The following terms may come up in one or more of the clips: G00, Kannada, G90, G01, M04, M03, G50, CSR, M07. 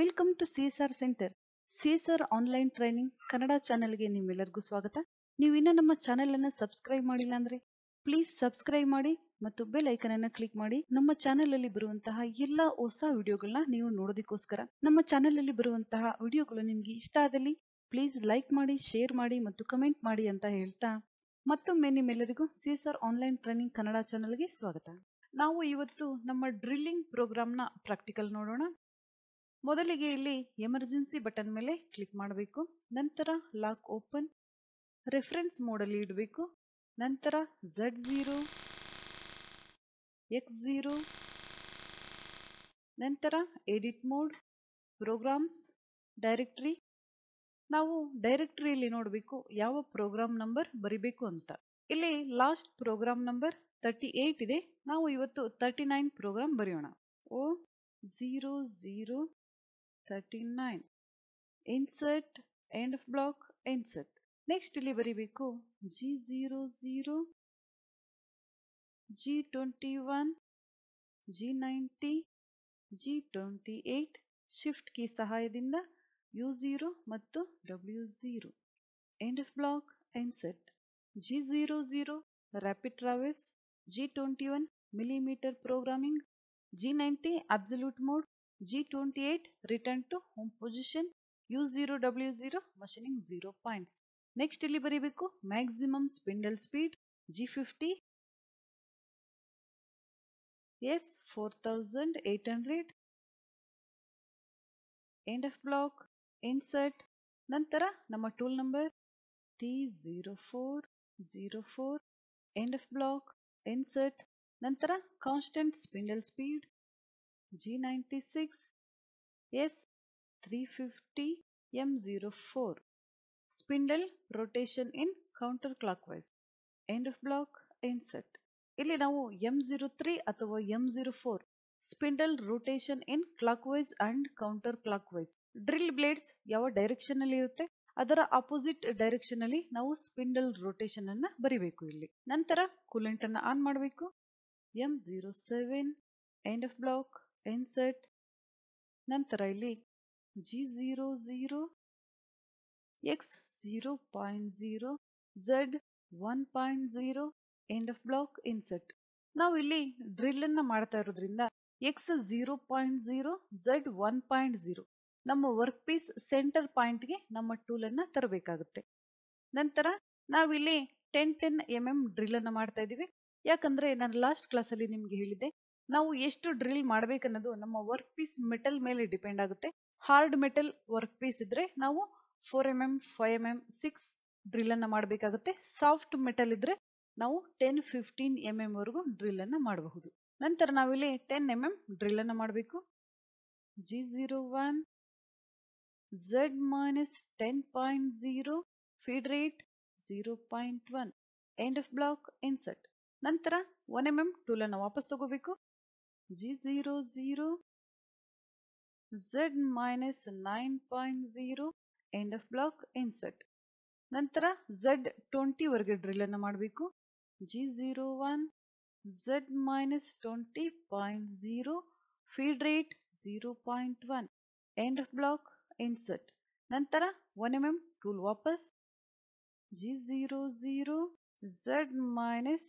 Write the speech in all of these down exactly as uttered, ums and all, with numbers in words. Welcome to C S R Center. C S R Online Training Kannada channel ge nimmellargu swagata. Neevu inna namma channel anna subscribe madilla andre please subscribe madi mattu bell icon anna click madi. Namma channel alli baruvantha ella hosa video galanna neevu nododikkoskara namma channel alli baruvantha video galu nimage ishta adalli please like madi, share madi mattu comment madi anta helta mattomme nimellarigu C S R Online Training Kannada channel ge swagata. ನಾವು ಇವತ್ತು ನಮ್ಮ drilling program ನ practical ನೋಡೋಣ. ಮೊದಲಿಗೆ ಇಲ್ಲಿ emergency button ಮೇಲೆ click ಮಾಡಬೇಕು. ನಂತರ ಲಾಕ್ ಓಪನ್ ರೆಫರೆನ್ಸ್ ಮೋಡ್ ಅಲ್ಲಿ ಇಡಬೇಕು. ನಂತರ Z zero X zero ನಂತರ ಎಡಿಟ್ ಮೋಡ್ ಪ್ರೋಗ್ರಾಮ್ಸ್ ಡೈರೆಕ್ಟರಿ. ನಾವು ಡೈರೆಕ್ಟರಿಯಲ್ಲಿ ನೋಡಬೇಕು ಯಾವ ಪ್ರೋಗ್ರಾಮ್ ನಂಬರ್ ಬರಿಬೇಕು ಅಂತ. ಇಲ್ಲಿ ಲಾಸ್ಟ್ ಪ್ರೋಗ್ರಾಮ್ ನಂಬರ್ thirty-eight ಇದೆ. ನಾವು ಇವತ್ತು thirty-nine ಪ್ರೋಗ್ರಾಮ್ ಬರೆಯೋಣ. O zero zero thirty-nine insert end of block insert. Next ಇಲ್ಲಿ ಬರೀಬೇಕು G zero zero G twenty-one G ninety G twenty-eight shift key ಸಹಾಯದಿಂದ U zero ಮತ್ತು W zero end of block insert. G zero zero rapid traverse, G twenty-one millimeter programming, G ninety absolute mode, G twenty-eight return to home position, U zero W zero machining zero points. Next ಇಲ್ಲಿ ಬರೀಬೇಕು maximum spindle speed, G fifty yes four thousand eight hundred end of block insert. ನಂತರ ನಮ್ಮ tool number T zero four zero four end of block insert. ನಂತರ constant spindle speed G ninety-six yes three fifty M zero four spindle rotation in counter clockwise end of block insert. ಇಲ್ಲಿ ನಾವು M zero three ಅಥವಾ M zero four spindle rotation in clockwise and counter clockwise drill blades ಯಾವ direction ಅಲ್ಲಿ ಇರುತ್ತೆ ಅದರ opposite direction ಅಲ್ಲಿ ನಾವು spindle rotation ಅನ್ನ ಬರಿಬೇಕು ಇಲ್ಲಿ. ನಂತರ ಕೂಲೆಂಟ್ ಅನ್ನ ಆನ್ ಮಾಡಬೇಕು. M zero seven end of block insert. ನಂತರ ಇಲ್ಲಿ G zero zero X zero point zero Z one point zero end of block insert. ನಾವು ಇಲ್ಲಿ ಡ್ರಿಲ್ ಅನ್ನ ಮಾಡ್ತಾ ಇರೋದ್ರಿಂದ X zero point zero Z one point zero ನಮ್ಮ work piece centre point ಗೆ ನಮ್ಮ ಟೂಲ್ ಅನ್ನ ತರಬೇಕಾಗುತ್ತೆ. ನಂತರ ನಾವಿಲ್ಲಿ ten ten M M drill ಅನ್ನ ಮಾಡ್ತಾ ಇದೀವಿ. ಯಾಕಂದ್ರೆ ನಾನು ಲಾಸ್ಟ್ ಕ್ಲಾಸ್ ಅಲ್ಲಿ ನಿಮ್ಗೆ ಹೇಳಿದೆ ನಾವು ಎಷ್ಟು ಡ್ರಿಲ್ ಮಾಡ್ಬೇಕನ್ನೋದು ನಮ್ಮ ವರ್ಕ್ ಪೀಸ್ ಮೆಟಲ್ ಮೇಲೆ ಡಿಪೆಂಡ್ ಆಗುತ್ತೆ. ಹಾರ್ಡ್ ಮೆಟಲ್ ವರ್ಕ್ ಪೀಸ್ ಇದ್ರೆ ನಾವು four M M five M M six drill ಅನ್ನ ಮಾಡಬೇಕಾಗುತ್ತೆ. ಸಾಫ್ಟ್ ಮೆಟಲ್ ಇದ್ರೆ ನಾವು ಟೆನ್ ಫಿಫ್ಟೀನ್ ಎಂ ಎಂ ವರೆಗೂ ಡ್ರಿಲ್ ಅನ್ನ ಮಾಡಬಹುದು. ನಂತರ ನಾವಿಲ್ಲಿ ಟೆನ್ ಎಂ ಎಂ ಡ್ರಿಲ್ ಅನ್ನ ಮಾಡಬೇಕು. G zero one Z minus ten point zero feed rate zero point one end of block insert. ನಂತರ one millimeter ಟೂಲ್ ಅನ್ನು ವಾಪಸ್ ತಗೋಬೇಕು. G zero zero Z minus nine point zero end of block insert. ನಂತರ Z twenty ವರೆಗೆ drill ಅನ್ನು ಮಾಡಬೇಕು. G zero one Z minus twenty point zero feed rate zero point one end of block insert. ನಂತರ one millimeter tool ವಾಪಸ್. G zero zero Z minus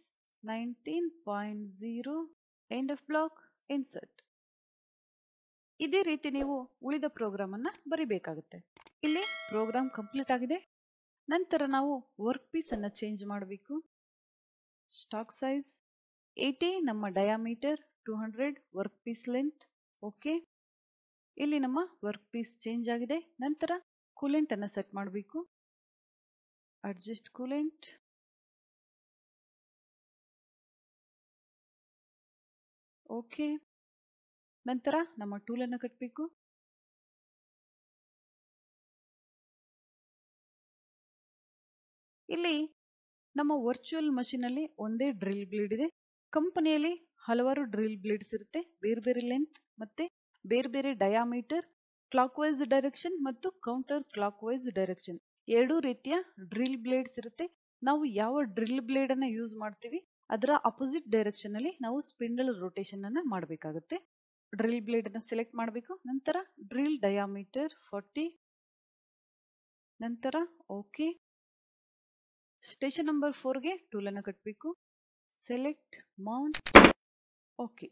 nineteen point zero end of block insert. ಇದೇ ರೀತಿ ನೀವು ಉಳಿದ program ಅನ್ನ ಬರಿಬೇಕಾಗುತ್ತೆ. ಇಲ್ಲಿ program complete ಆಗಿದೆ. ನಂತರ ನಾವು ವರ್ಕ್ ಪೀಸ್ ಅನ್ನ ಚೇಂಜ್ ಮಾಡಬೇಕು. ಸ್ಟಾಕ್ ಸೈಜ್ eighty ನಮ್ಮ diameter two hundred work piece length okay. ಇಲ್ಲಿ ನಮ್ಮ ವರ್ಕ್ ಪೀಸ್ ಚೇಂಜ್ ಆಗಿದೆ. ನಂತರ ಕೂಲೆಂಟ್ ಅನ್ನು ಸೆಟ್ ಮಾಡಬೇಕು. Adjust coolant okay. ನಂತರ ನಮ್ಮ ಟೂಲ್ ಅನ್ನು ಕಟ್ಟಬೇಕು. ಇಲ್ಲಿ ನಮ್ಮ ವರ್ಚುವಲ್ ಮಷೀನ್ ಅಲ್ಲಿ ಒಂದೇ ಡ್ರಿಲ್ ಬ್ಲೇಡ್ ಇದೆ. ಕಂಪನಿಯಲ್ಲಿ ಹಲವಾರು ಡ್ರಿಲ್ ಬ್ಲೇಡ್ಸ್ ಇರುತ್ತೆ. ಬೇರೆ ಬೇರೆ ಲೆಂತ್ ಮತ್ತೆ ಬೇರೆ ಬೇರೆ ಡಯಾಮೀಟರ್, ಕ್ಲಾಕ್ ವೈಸ್ ಡೈರೆಕ್ಷನ್ ಮತ್ತು ಕೌಂಟರ್ ಕ್ಲಾಕ್ ವೈಸ್ ಡೈರೆಕ್ಷನ್ ಎರಡೂ ರೀತಿಯ ಡ್ರಿಲ್ ಬ್ಲೇಡ್ಸ್ ಇರುತ್ತೆ. ನಾವು ಯಾವ ಡ್ರಿಲ್ ಬ್ಲೇಡ್ ಅನ್ನ ಯೂಸ್ ಮಾಡ್ತೀವಿ ಅದರ ಅಪೋಸಿಟ್ ಡೈರೆಕ್ಷನ್ ಅಲ್ಲಿ ನಾವು ಸ್ಪಿಂಡಲ್ ರೊಟೇಷನ್ ಅನ್ನ ಮಾಡಬೇಕಾಗುತ್ತೆ. drill blade na select madbeku. Nantara drill diameter forty. Nantara okay. Station number four ge tool na katbeku. Select mount okay.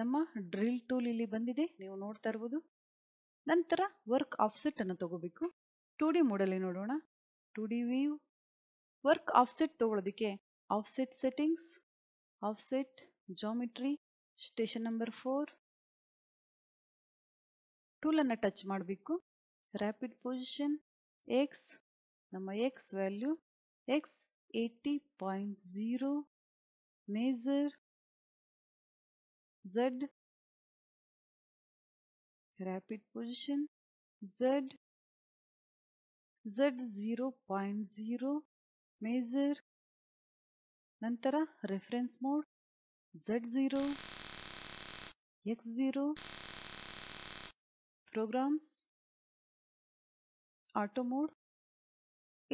Namma drill tool illi bandide neevu nodta irbodu. Nantara work offset na tagobeku. two D model nodona. two D view. Work offset tagolodikke offset settings, offset geometry, station number four. Tool anna touch madbeku. Rapid position x, namma x value x eighty point zero, measure z, rapid position z, z zero point zero, measure nantara reference mode z zero, x zero, programs, auto mode.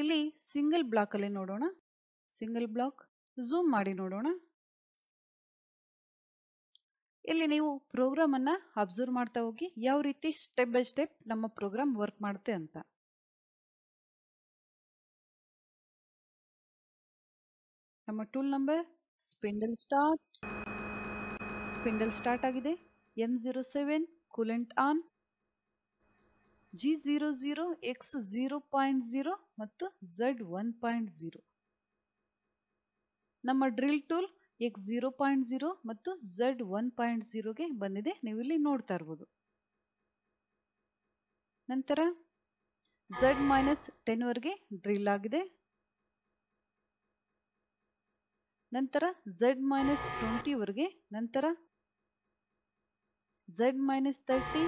Illi single block alli nodona. Single block zoom maadi nodona. Illi neevu program anna observe maarta hogi yav reeti step by step namma program work madutte anta. ನಮ್ಮ tool number spindle start spindle start ಆಗಿದೆ. M zero seven coolant on. G zero zero X zero point zero ಮತ್ತು Z one point zero. ನಮ್ಮ drill tool X zero point zero ಮತ್ತು Z one point ಝೀರೋಗೆ ಬಂದಿದೆ, ನೀವು ಇಲ್ಲಿ ನೋಡ್ತಾ ಇರ್ಬೋದು. ನಂತರ ಝಡ್ ಮೈನಸ್ ಟೆನ್ ವರೆಗೆ ಡ್ರಿಲ್ ಆಗಿದೆ. ನಂತರ ಝಡ್ ಮೈನಸ್ ಟ್ವೆಂಟಿ ವರೆಗೆ, ನಂತರ Z minus thirty,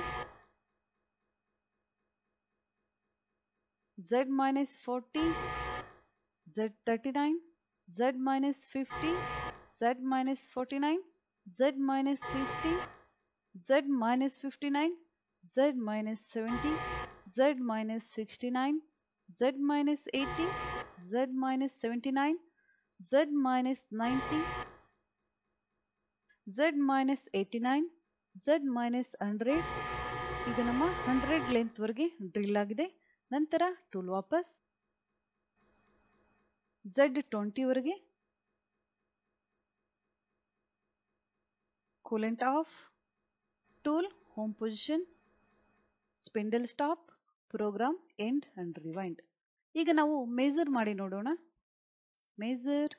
Z minus forty, Z thirty nine, Z minus fifty, Z minus forty nine, Z minus sixty, Z minus fifty nine, Z minus seventy, Z minus sixty nine, Z minus eighty, Z minus seventy nine, z minus ninety, z minus eighty-nine, z minus one hundred. ಈಗ ನಮ್ಮ one hundred length ವರೆಗೆ drill ಆಗಿದೆ. ನಂತರ tool ವಾಪಸ್ z twenty ವರೆಗೆ, coolant off, tool home position, spindle stop, program end and rewind. ಈಗ ನಾವು measure ಮಾಡಿ ನೋಡೋಣ. Measure.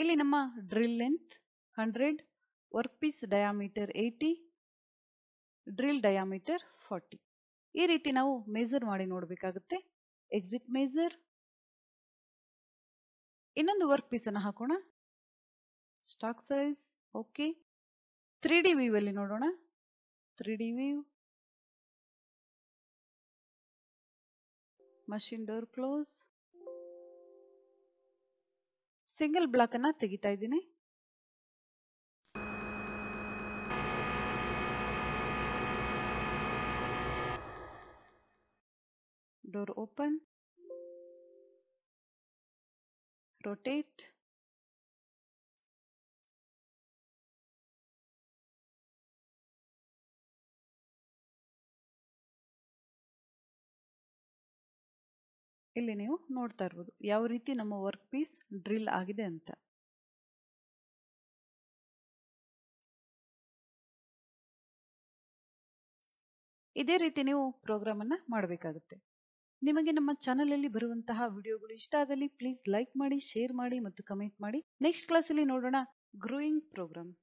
ಇಲ್ಲಿ ನಮ್ಮ drill length hundred, work piece diameter eighty, drill diameter forty. ಈ ರೀತಿ ನಾವು ಮೇಜರ್ ಮಾಡಿ ನೋಡಬೇಕಾಗುತ್ತೆ. Exit measure. ಇನ್ನೊಂದು ವರ್ಕ್ ಪೀಸ್ ಅನ್ನು ಹಾಕೋಣ. Stock size okay. Three D view ಅಲ್ಲಿ ನೋಡೋಣ. Three D view, machine door close. Single block ಅನ್ನ ತೆಗಿತಾ ಇದ್ದೀನಿ. ಡೋರ್ ಓಪನ್, ರೊಟೇಟ್, ಇಲ್ಲಿ ನೀವು ನೋಡ್ತಾ ಇರ್ಬೋದು ಯಾವ ರೀತಿ ನಮ್ಮ ವರ್ಕ್ ಪೀಸ್ ಡ್ರಿಲ್ ಆಗಿದೆ ಅಂತ. ಇದೇ ರೀತಿ ನೀವು ಪ್ರೋಗ್ರಾಮ್ ಅನ್ನ ಮಾಡಬೇಕಾಗುತ್ತೆ. ನಿಮಗೆ ನಮ್ಮ ಚಾನೆಲ್ ಅಲ್ಲಿ ಬರುವಂತಹ ವಿಡಿಯೋಗಳು ಇಷ್ಟ ಆದಲ್ಲಿ ಪ್ಲೀಸ್ ಲೈಕ್ ಮಾಡಿ, ಶೇರ್ ಮಾಡಿ ಮತ್ತು ಕಮೆಂಟ್ ಮಾಡಿ. ನೆಕ್ಸ್ಟ್ ಕ್ಲಾಸ್ ಅಲ್ಲಿ ನೋಡೋಣ ಗ್ರೋಯಿಂಗ್ ಪ್ರೋಗ್ರಾಮ್.